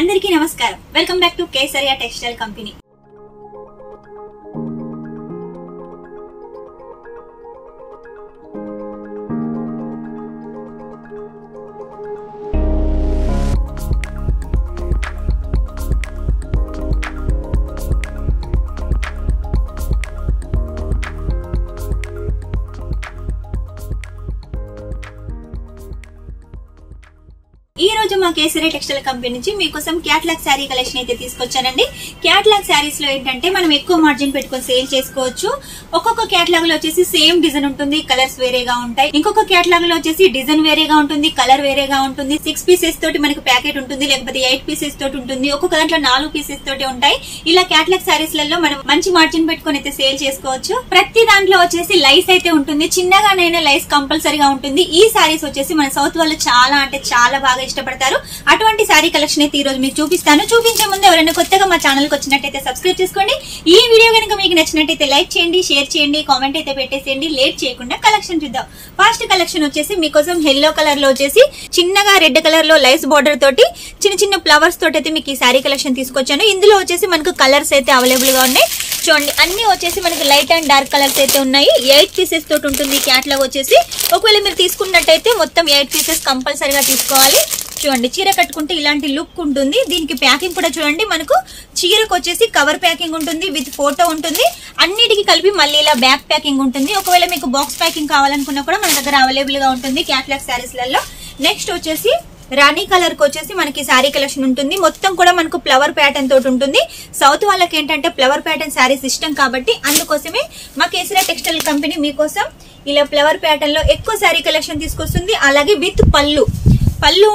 అందరికీ నమస్కారం. Welcome back to Kesariya textile company. Kesariya textile company నుంచి మీకోసం క్యాట్లాగ్ శారీ కలెక్షన్ అయితే తీసుకొచ్చానండి. క్యాట్లాగ్ శారీస్ లో ఏంటంటే మనం ఎక్కువ మార్జిన్ పెట్టుకొని సేల్ చేసుకోవచ్చు. ఒక్కొక్క క్యాట్లాగ్ లో వచ్చేసి సేమ్ డిజైన్ ఉంటుంది, కలర్స్ వేరేగా ఉంటాయి. ఇంకొక క్యాట్లాగ్ లో వచ్చేసి డిజైన్ వేరేగా ఉంటుంది, కలర్ వేరేగా ఉంటుంది. 6 పీసెస్ తోటి మనకి ప్యాకెట్ ఉంటుంది, లేకపోతే 8 పీసెస్ తోటి ఉంటుంది. ఒక్కొక్క దాంట్లో 4 పీసెస్ తోటి ఉంటాయి. ఇలా క్యాట్లాగ్ శారీస్ లలో మనం మంచి మార్జిన్ పెట్టుకొని అయితే సేల్ చేసుకోవచ్చు. ప్రతి దాంట్లో వచ్చేసి లైస్ అయితే ఉంటుంది, చిన్నగానైనా లైస్ కంపల్సరీగా ఉంటుంది. ఈ శారీస్ వచ్చేసి మన సౌత్ వాళ్ళు చాలా అంటే చాలా బాగా ఇష్టపడతారు. అటువంటి శారీ కలెక్షన్ అయితే ఈ రోజు మీకు చూపిస్తాను. చూపించే ముందు ఎవరైనా కొత్తగా మా ఛానల్ కి వచ్చినట్టయితే సబ్స్క్రైబ్ చేసుకోండి. ఈ వీడియో కనుక మీకు నచ్చినట్టయితే లైక్ చేయండి, షేర్ చేయండి, కామెంట్ అయితే పెట్టేసేయండి. లేట్ చేయకుండా కలెక్షన్ చూద్దాం. ఫస్ట్ కలెక్షన్ వచ్చేసి మీకోసం yellow కలర్ లో వచ్చేసి చిన్నగా రెడ్ కలర్ లో లైస్ బార్డర్ తోటి చిన్న చిన్న ఫ్లవర్స్ తోటి అయితే మీకు ఈ శారీ కలెక్షన్ తీసుకొచ్చాను. ఇందులో వచ్చేసి మనకు కలర్స్ అయితే అవైలబుల్ గా ఉన్నాయి. చూడండి, అన్ని వచ్చేసి మనకి లైట్ అండ్ డార్క్ కలర్స్ అయితే ఉన్నాయి. 8 పీసెస్ తోటి ఉంటుంది క్యాట్లాగ్ వచ్చేసి. ఒకవేళ మీరు తీసుకున్నట్టయితే మొత్తం 8 పీసెస్ కంపల్సరీగా తీసుకోవాలి. చూడండి, చీర కట్టుకుంటే ఇలాంటి లుక్ ఉంటుంది. దీనికి ప్యాకింగ్ కూడా చూడండి, మనకు చీరకు వచ్చేసి కవర్ ప్యాకింగ్ ఉంటుంది, విత్ ఫోటో ఉంటుంది. అన్నిటికీ కలిపి మళ్ళీ ఇలా బ్యాక్ ప్యాకింగ్ ఉంటుంది. ఒకవేళ మీకు బాక్స్ ప్యాకింగ్ కావాలనుకున్నా కూడా మన దగ్గర అవైలబుల్ గా ఉంటుంది క్యాట్లాగ్ శారీస్ లలో. నెక్స్ట్ వచ్చేసి రాణి కలర్ కి వచ్చేసి మనకి శారీ కలెక్షన్ ఉంటుంది. మొత్తం కూడా మనకు ఫ్లవర్ ప్యాటర్న్ తోటి ఉంటుంది. సౌత్ వాళ్ళకి ఏంటంటే ఫ్లవర్ ప్యాటర్న్ శారీస్ ఇష్టం కాబట్టి అందుకోసమే మా కేసరియా టెక్స్టైల్ కంపెనీ మీకోసం ఇలా ఫ్లవర్ ప్యాటర్న్ లో ఎక్కువ శారీ కలెక్షన్ తీసుకొస్తుంది. అలాగే విత్ పళ్ళు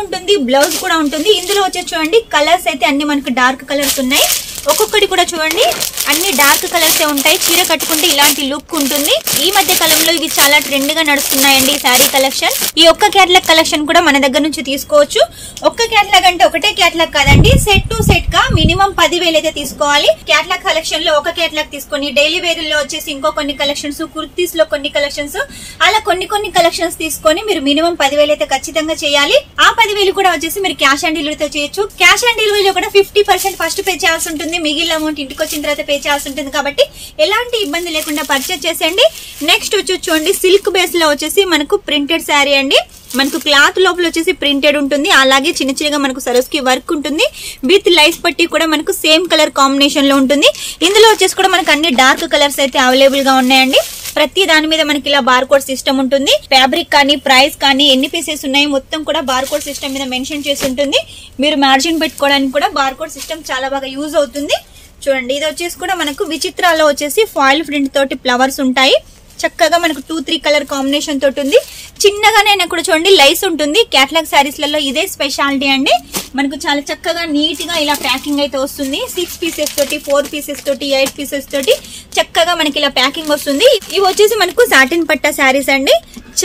ఉంటుంది, బ్లౌజ్ కూడా ఉంటుంది. ఇందులో వచ్చే చూడండి కలర్స్ అయితే అన్ని మనకు డార్క్ కలర్స్ ఉన్నాయి. ఒక్కొక్కటి కూడా చూడండి అన్ని డార్క్ కలర్స్ ఉంటాయి. చీర కట్టుకుంటే ఇలాంటి లుక్ ఉంటుంది. ఈ మధ్య కాలంలో ఇవి చాలా ట్రెండ్ గా నడుస్తున్నాయండి ఈ శారీ కలెక్షన్. ఈ ఒక్క క్యాట్లాగ్ కలెక్షన్ కూడా మన దగ్గర నుంచి తీసుకోవచ్చు. ఒక్క క్యాట్లాగ్ అంటే ఒకటే క్యాట్లాగ్ కాదండి, సెట్ టు సెట్ గా మినిమం 10,000 అయితే తీసుకోవాలి. క్యాట్లాగ్ కలెక్షన్ లో ఒక క్యాట్లాగ్ తీసుకొని డైలీ వేర్ లో వచ్చేసి ఇంకో కొన్ని కలెక్షన్స్, కుర్తీస్ లో కొన్ని కలెక్షన్స్, అలా కొన్ని కలెక్షన్స్ తీసుకొని మీరు మినిమం 10,000 అయితే ఖచ్చితంగా చేయాలి. ఆ 10,000 కూడా వచ్చేసి మీరు క్యాష్ ఆన్ డెలివరీతో చేయొచ్చు. క్యాష్ ఆన్ డెలివరీలో కూడా 50% ఫస్ట్ పే చేయాల్సి ఉంటుంది. మిగిలిన అమౌంట్ ఇంటికి వచ్చిన తర్వాత పే చేయాల్సి ఉంటుంది. కాబట్టి ఎలాంటి ఇబ్బంది లేకుండా పర్చేజ్ చేసేయండి. నెక్స్ట్ వచ్చి చూడండి సిల్క్ బేస్ లో వచ్చేసి మనకు ప్రింటెడ్ శారీ అండి. మనకు క్లాత్ లోపల వచ్చేసి ప్రింటెడ్ ఉంటుంది. అలాగే చిన్న చిన్నగా మనకు సరస్కి వర్క్ ఉంటుంది. విత్ లైస్ పట్టి కూడా మనకు సేమ్ కలర్ కాంబినేషన్ లో ఉంటుంది. ఇందులో వచ్చేసి కూడా మనకు అన్ని డార్క్ కలర్స్ అయితే అవైలబుల్ గా ఉన్నాయండి. ప్రతి దాని మీద మనకి ఇలా బార్ కోడ్ సిస్టమ్ ఉంటుంది. ఫ్యాబ్రిక్ కానీ ప్రైస్ కానీ ఎన్ని పీసెస్ ఉన్నాయి మొత్తం కూడా బార్ కోడ్ సిస్టమ్ మీద మెన్షన్ చేసి ఉంటుంది. మీరు మార్జిన్ పెట్టుకోవడానికి కూడా బార్ కోడ్ సిస్టమ్ చాలా బాగా యూజ్ అవుతుంది. చూడండి, ఇది వచ్చేసి కూడా మనకు విచిత్రాలో వచ్చేసి ఫాయిల్ ప్రింట్ తోటి ఫ్లవర్స్ ఉంటాయి. చక్కగా మనకు 2-3 కలర్ కాంబినేషన్ తోటి ఉంది. చిన్నగానైనా కూడా చూడండి లైస్ ఉంటుంది. క్యాట్లాగ్ శారీస్లలో ఇదే స్పెషాలిటీ అండి. మనకు చాలా చక్కగా నీట్ గా ఇలా ప్యాకింగ్ అయితే వస్తుంది. 6 పీసెస్ తోటి, 4 పీసెస్ తోటి, 8 పీసెస్ తోటి చక్కగా మనకి ఇలా ప్యాకింగ్ వస్తుంది. ఇవి వచ్చేసి మనకు సాటిన్ పట్టా శారీస్ అండి.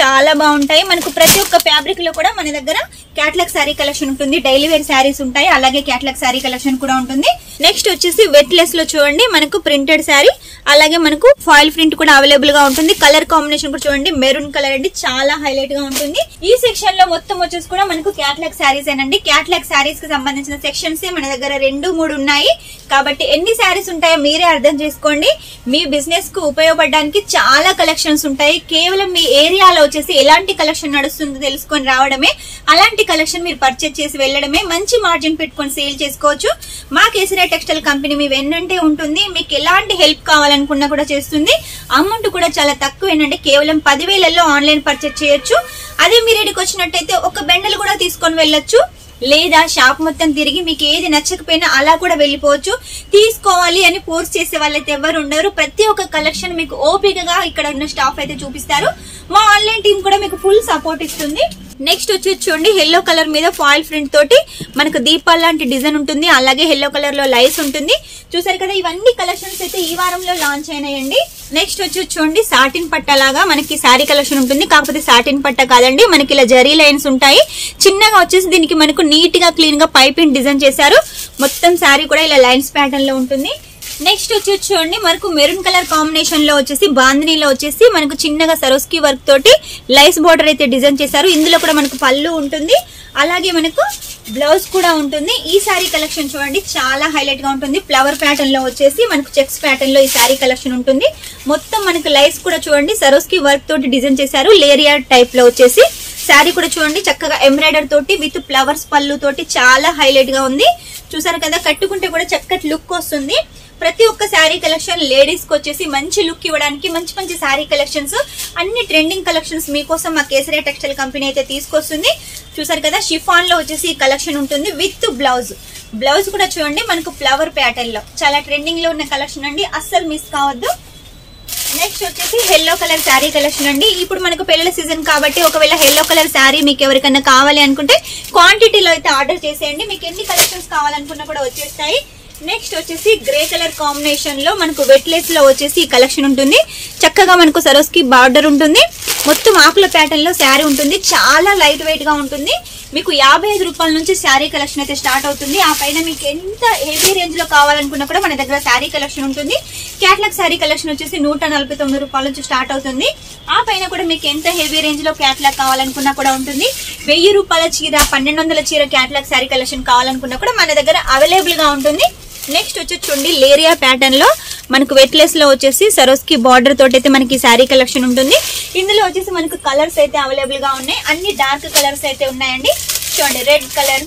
చాలా బాగుంటాయి. మనకు ప్రతి ఒక్క ఫ్యాబ్రిక్ లో కూడా మన దగ్గర క్యాట్లాగ్ శారీ కలెక్షన్ ఉంటుంది. డైలీ వేర్ శారీస్ ఉంటాయి, అలాగే క్యాట్లాగ్ శారీ కలెక్షన్ కూడా ఉంటుంది. నెక్స్ట్ వచ్చేసి వెట్లెస్ లో చూడండి మనకు ప్రింటెడ్ శారీ, అలాగే మనకు ఫాయిల్ ప్రింట్ కూడా అవైలబుల్ గా ఉంటుంది. కలర్ కాంబినేషన్ కూడా చూడండి మెరూన్ కలర్ అండి, చాలా హైలైట్ గా ఉంటుంది. ఈ సెక్షన్ లో మొత్తం వచ్చేసి కూడా మనకు క్యాట్లాగ్ శారీస్ అండి. క్యాట్లాగ్ శారీస్ కి సంబంధించిన సెక్షన్స్ మన దగ్గర 2-3 ఉన్నాయి. కాబట్టి ఎన్ని శారీస్ ఉంటాయో మీరే అర్థం చేసుకోండి. మీ బిజినెస్ కు ఉపయోగపడడానికి చాలా కలెక్షన్స్ ఉంటాయి. కేవలం మీ ఏరియాలో వచ్చేసి ఎలాంటి కలెక్షన్ నడుస్తుందో తెలుసుకొని రావడమే, అలాంటి కలెక్షన్ మీరు పర్చేజ్ చేసి వెళ్లడమే. మంచి మార్జిన్ పెట్టుకొని సేల్ చేసుకోవచ్చు. మా కేసరియా టెక్స్టైల్ కంపెనీ మీ వెన్నంటే ఉంటుంది. మీకు ఎలాంటి హెల్ప్ కావాలనుకున్నా కూడా చేస్తుంది. అమౌంట్ కూడా చాలా తక్కువ ఏంటంటే కేవలం 10,000లో ఆన్లైన్ పర్చేజ్ చేయొచ్చు. అదే మీరు ఇక్కడికి వచ్చినట్టయితే ఒక బెండలు కూడా తీసుకొని వెళ్ళొచ్చు. లేదా షాప్ మొత్తం తిరిగి మీకు ఏది నచ్చకపోయినా అలా కూడా వెళ్ళిపోవచ్చు. తీసుకోవాలి అని ఫోర్స్ చేసే వాళ్ళైతే ఎవరు ఉండరు. ప్రతి ఒక్క కలెక్షన్ మీకు ఓపికగా ఇక్కడ ఉన్న స్టాఫ్ అయితే చూపిస్తారు. మా ఆన్లైన్ టీం కూడా మీకు ఫుల్ సపోర్ట్ ఇస్తుంది. నెక్స్ట్ వచ్చి చూడండి yellow కలర్ మీద ఫాయిల్ ప్రింట్ తోటి మనకు దీపాల లాంటి డిజైన్ ఉంటుంది. అలాగే yellow కలర్ లో లైస్ ఉంటుంది. చూసారు కదా, ఇవన్నీ కలెక్షన్స్ అయితే ఈ వారంలో లాంచ్ అయినాయండి. నెక్స్ట్ వచ్చి చూడండి సాటిన్ పట్ట లాగా మనకి శారీ కలెక్షన్ ఉంటుంది. కాకపోతే సాటిన్ పట్ట కాదండి, మనకి ఇలా జరీ లైన్స్ ఉంటాయి. చిన్నగా వచ్చేసి దీనికి మనకు నీట్ గా క్లీన్ గా పైపింగ్ డిజైన్ చేశారు. మొత్తం శారీ కూడా ఇలా లైన్స్ ప్యాటర్న్ లో ఉంటుంది. నెక్స్ట్ వచ్చి చూడండి మనకు మెరూన్ కలర్ కాంబినేషన్ లో వచ్చేసి బాందినీలో వచ్చేసి మనకు చిన్నగా సరోస్కి వర్క్ తోటి లైస్ బోర్డర్ అయితే డిజైన్ చేశారు. ఇందులో కూడా మనకు పళ్ళు ఉంటుంది, అలాగే మనకు బ్లౌజ్ కూడా ఉంటుంది. ఈ సారీ కలెక్షన్ చూడండి చాలా హైలైట్ గా ఉంటుంది. ఫ్లవర్ ప్యాటర్న్ లో వచ్చేసి మనకు చెక్స్ ప్యాటర్న్ లో ఈ సారీ కలెక్షన్ ఉంటుంది. మొత్తం మనకు లైస్ కూడా చూడండి సరోస్కి వర్క్ తోటి డిజైన్ చేశారు. లేరియా టైప్ లో వచ్చేసి శారీ కూడా చూడండి చక్కగా ఎంబ్రాయిడర్ తోటి విత్ ఫ్లవర్స్ పళ్ళు తోటి చాలా హైలైట్ గా ఉంది. చూసారు కదా, కట్టుకుంటే కూడా చక్కటి లుక్ వస్తుంది. ప్రతి ఒక్క శారీ కలెక్షన్ లేడీస్ కి వచ్చేసి మంచి లుక్ ఇవ్వడానికి మంచి మంచి శారీ కలెక్షన్స్, అన్ని ట్రెండింగ్ కలెక్షన్స్ మీకోసం మా కేసరియా టెక్స్టైల్ కంపెనీ అయితే తీసుకొస్తుంది. చూసారు కదా, షిఫాన్ లో వచ్చేసి కలెక్షన్ ఉంటుంది విత్ బ్లౌజ్. బ్లౌజ్ కూడా చూడండి మనకు ఫ్లవర్ ప్యాటర్న్ లో చాలా ట్రెండింగ్ లో ఉన్న కలెక్షన్ అండి, అస్సలు మిస్ కావద్దు. నెక్స్ట్ వచ్చేసి ఎల్లో కలర్ శారీ కలెక్షన్ అండి. ఇప్పుడు మనకు పెళ్లిల సీజన్ కాబట్టి ఒకవేళ ఎల్లో కలర్ శారీ మీకు ఎవరికైనా కావాలి అనుకుంటే క్వాంటిటీలో అయితే ఆర్డర్ చేసేయండి. మీకు ఎన్ని కలెక్షన్స్ కావాలనుకున్నా కూడా వచ్చేస్తాయి. నెక్స్ట్ వచ్చేసి గ్రే కలర్ కాంబినేషన్ లో మనకు వెట్లెస్ లో వచ్చేసి ఈ కలెక్షన్ ఉంటుంది. చక్కగా మనకు సరోస్కి బార్డర్ ఉంటుంది. మొత్తం ఆకుల ప్యాటర్న్ లో శారీ ఉంటుంది. చాలా లైట్ వెయిట్ గా ఉంటుంది. మీకు 55 రూపాయల నుంచి శారీ కలెక్షన్ అయితే స్టార్ట్ అవుతుంది. ఆ పైన మీకు ఎంత హెవీ రేంజ్ లో కావాలనుకున్నా కూడా మన దగ్గర శారీ కలెక్షన్ ఉంటుంది. క్యాట్లాగ్ శారీ కలెక్షన్ వచ్చేసి 149 రూపాయల నుంచి స్టార్ట్ అవుతుంది. ఆ పైన కూడా మీకు ఎంత హెవీ రేంజ్ లో క్యాట్లాగ్ కావాలనుకున్నా కూడా ఉంటుంది. 1000 రూపాయల చీర, 1200 చీర క్యాట్లాగ్ శారీ కలెక్షన్ కావాలనుకున్నా కూడా మన దగ్గర అవైలబుల్ గా ఉంటుంది. నెక్స్ట్ వచ్చేసి చూడండి లేరియా ప్యాటర్న్ లో మనకు వెట్లెస్ లో వచ్చేసి సరోస్కి బార్డర్ తోటి అయితే మనకి శారీ కలెక్షన్ ఉంటుంది. ఇందులో వచ్చేసి మనకు కలర్స్ అయితే అవైలబుల్ గా ఉన్నాయి. అన్ని డార్క్ కలర్స్ అయితే ఉన్నాయండి. చూడండి red colour,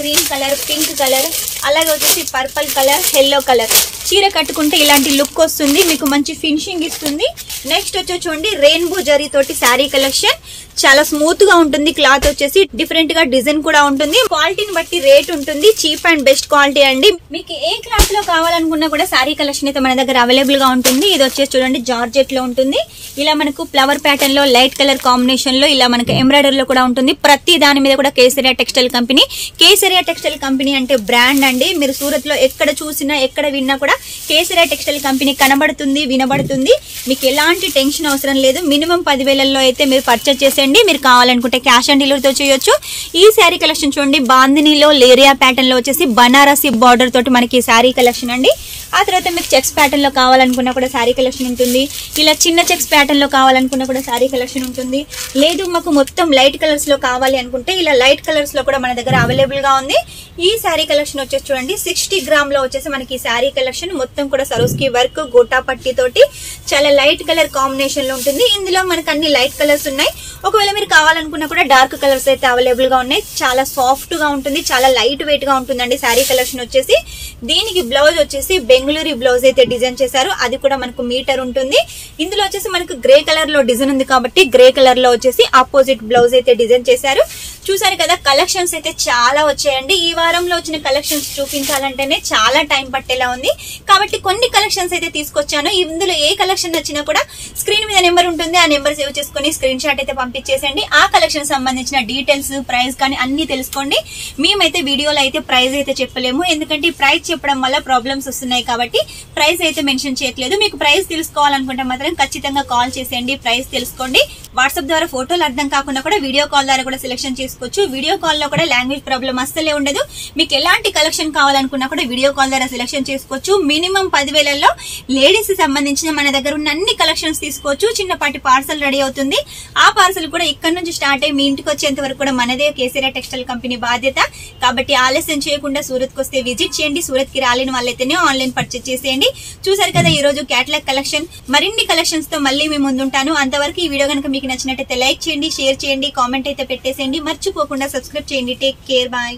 green colour, pink colour, అలాగే వచ్చేసి పర్పల్ కలర్, ఎల్లో కలర్. చీర కట్టుకుంటే ఇలాంటి లుక్ వస్తుంది, మీకు మంచి ఫినిషింగ్ ఇస్తుంది. నెక్స్ట్ వచ్చే చూడండి రెయిన్బో జరీ తోటి శారీ కలెక్షన్. చాలా స్మూత్ గా ఉంటుంది క్లాత్ వచ్చేసి. డిఫరెంట్ గా డిజైన్ కూడా ఉంటుంది. క్వాలిటీని బట్టి రేట్ ఉంటుంది. చీప్ అండ్ బెస్ట్ క్వాలిటీ అండి. మీకు ఏ క్రాఫ్ట్ లో కావాలనుకున్నా కూడా శారీ కలెక్షన్ అయితే మన దగ్గర అవైలబుల్ గా ఉంటుంది. ఇది వచ్చేసి చూడండి జార్జెట్ లో ఉంటుంది. ఇలా మనకు ఫ్లవర్ ప్యాటర్న్ లో లైట్ కలర్ కాంబినేషన్ లో ఇలా మనకు ఎంబ్రాయిడర్ లో కూడా ఉంటుంది. ప్రతి దాని మీద కూడా Kesariya textile company. Kesariya textile company అంటే బ్రాండ్ అండి. మీరు సూరత్ లో ఎక్కడ చూసినా ఎక్కడ విన్నా కూడా కేసరియా టెక్స్టైల్ కంపెనీ కనబడుతుంది, వినబడుతుంది. మీకు ఎలాంటి టెన్షన్ అవసరం లేదు. మినిమం 10,000లో అయితే మీరు పర్చేస్ చేసేయండి. మీరు కావాలనుకుంటే క్యాష్ ఆన్ డెలివరీతో చేయొచ్చు. ఈ శారీ కలెక్షన్ చూడండి బాందినీలో లేరియా ప్యాటర్న్ లో వచ్చేసి బనారసి బార్డర్ తోటి మనకి శారీ కలెక్షన్ అండి. ఆ తర్వాత మీకు చెక్స్ ప్యాటర్న్ లో కావాలనుకున్నా కూడా శారీ కలెక్షన్ ఉంటుంది. ఇలా చిన్న చెక్స్ ప్యాటర్న్ లో కావాలనుకున్నా కూడా శారీ కలెక్షన్ ఉంటుంది. లేదు మాకు మొత్తం లైట్ కలర్స్ లో కావాలి అనుకుంటే ఇలా లైట్ కలర్స్ లో కూడా మన దగ్గర అవైలబుల్ గా ఉంది. ఈ శారీ కలెక్షన్ వచ్చేసి చూడండి 60 గ్రామ్ లో వచ్చేసి మనకి శారీ కలెక్షన్ మొత్తం కూడా సరోస్కి వర్క్ గోటా పట్టి తోటి చాలా లైట్ కలర్ కాంబినేషన్ లో ఉంటుంది. ఇందులో మనకు అన్ని లైట్ కలర్స్ ఉన్నాయి. ఒకవేళ మీరు కావాలనుకున్నా కూడా డార్క్ కలర్స్ అయితే అవైలబుల్ గా ఉన్నాయి. చాలా సాఫ్ట్ గా ఉంటుంది, చాలా లైట్ వెయిట్ గా ఉంటుందండి శారీ కలెక్షన్ వచ్చేసి. దీనికి బ్లౌజ్ వచ్చేసి బెంగళూరు బ్లౌజ్ అయితే డిజైన్ చేశారు. అది కూడా మనకు మీటర్ ఉంటుంది. ఇందులో వచ్చేసి మనకు గ్రే కలర్ లో డిజైన్ ఉంది కాబట్టి గ్రే కలర్ లో వచ్చేసి ఆపోజిట్ బ్లౌజ్ అయితే డిజైన్ చేశారు. చూసారు కదా, కలెక్షన్స్ అయితే చాలా వచ్చాయండి. ఈ వారంలో వచ్చిన కలెక్షన్స్ చూపించాలంటేనే చాలా టైం పట్టేలా ఉంది. కాబట్టి కొన్ని కలెక్షన్స్ అయితే తీసుకొచ్చాను. ఇందులో ఏ కలెక్షన్ వచ్చినా కూడా స్క్రీన్ మీద నెంబర్ ఉంటుంది. ఆ నెంబర్ సేవ్ చేసుకుని స్క్రీన్ షాట్ అయితే పంపించేసండి. ఆ కలెక్షన్ సంబంధించిన డీటెయిల్స్, ప్రైస్ కానీ అన్ని తెలుసుకోండి. మేమైతే వీడియోలో అయితే ప్రైస్ అయితే చెప్పలేము, ఎందుకంటే ప్రైస్ చెప్పడం వల్ల ప్రాబ్లమ్స్ వస్తున్నాయి. కాబట్టి ప్రైస్ అయితే మెన్షన్ చేయట్లేదు. మీకు ప్రైస్ తెలుసుకోవాలనుకుంటే మాత్రం ఖచ్చితంగా కాల్ చేసేయండి, ప్రైస్ తెలుసుకోండి. వాట్సాప్ ద్వారా ఫోటోలు అర్థం కాకుండా కూడా వీడియో కాల్ ద్వారా కూడా సెలెక్షన్ చేసుకోవచ్చు. వీడియో కాల్ లో కూడా లాంగ్వేజ్ ప్రాబ్లం అస్సలే ఉండదు. మీకు ఎలాంటి కలెక్షన్ కావాలనుకున్నా కూడా వీడియో కాల్ ద్వారా సెలెక్షన్ చేసుకోవచ్చు. మినిమం 10,000లో లేడీస్ సంబంధించిన మన దగ్గర ఉన్న అన్ని కలెక్షన్స్ తీసుకోవచ్చు. చిన్నపాటి పార్సల్ రెడీ అవుతుంది. ఆ పార్సల్ కూడా ఇక్కడ నుంచి స్టార్ట్ అయ్యి మీ ఇంటికి వచ్చేంత వరకు కూడా మనదే కేసరియా టెక్స్టైల్ కంపెనీ బాధ్యత. కాబట్టి ఆలస్యం చేయకుండా సూరత్ కు వస్తే విజిట్ చేయండి. సూరత్ కి రాలేని వాళ్ళైతేనే ఆన్లైన్ పర్చేస్ చేసేయండి. చూసారు కదా ఈ రోజు క్యాటలాగ్ కలెక్షన్. మరిన్ని కలెక్షన్స్ తో మళ్ళీ మేము ముందుంటాను. అంతవరకు ఈ వీడియో కనుక మీకు నచ్చినట్టయితే లైక్ చేయండి, షేర్ చేయండి, కామెంట్ అయితే పెట్టేసేయండి. మర్చిపోకుండా సబ్స్క్రైబ్ చేయండి. Take care, bye.